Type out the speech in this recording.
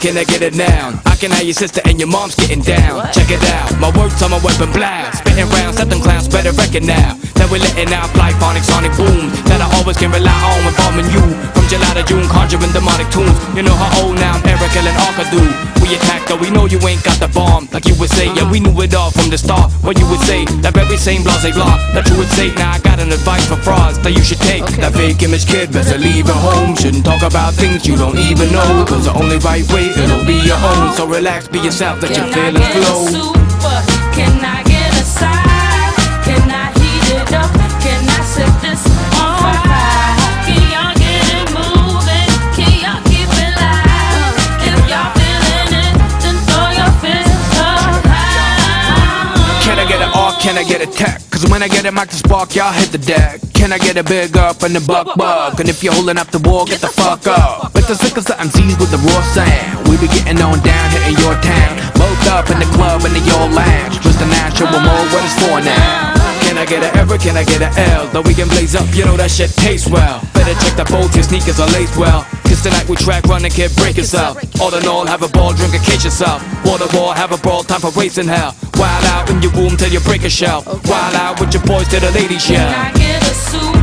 Can I get it now? I can have your sister and your mom's getting down. What? Check it out, my words on my weapon blast. Spitting rounds, let them clowns better reckon now. That we're letting out like sonic boom that I always can rely on involving you. From July to June, conjuring demonic tunes. You know how old now I'm Erica and Arcadu. We attack though, we know you ain't got the bomb. Like you would say, yeah, we knew it all from the start. What you would say, that very same blase blah that you would say. Now I got an advice for frauds that you should take. Okay. That fake image kid, better leave her home. Shouldn't talk about things you don't even know. Cause the only right way it'll be your own, so relax, be yourself, let your feelings flow. Can I get a side? Can I heat it up? Can I set this on fire? Can y'all get it moving? Can y'all keep it live? If y'all feeling it, then throw your fists up high. Can I get an R? Can I get a tech? Cause when I get it, mic to spark, y'all hit the deck. Can I get a big up and a buck? And if you're holding up the wall, get the fuck up. With the sickles of MCs with the raw sound, we be getting on down here in your town. Both up in the club and in your lounge. Just a natural more what it's for now. Can I get an ever? Can I get an L? Though we can blaze up, you know that shit tastes well. Better check the bolts, your sneakers are laced well. Cause tonight we track run and can't break yourself. All in all, have a ball, drink and catch yourself. Water ball, have a brawl, time for racing hell. Wild out in your room till you break a shell. Wild out with your boys till the ladies yell. Can I get a soup?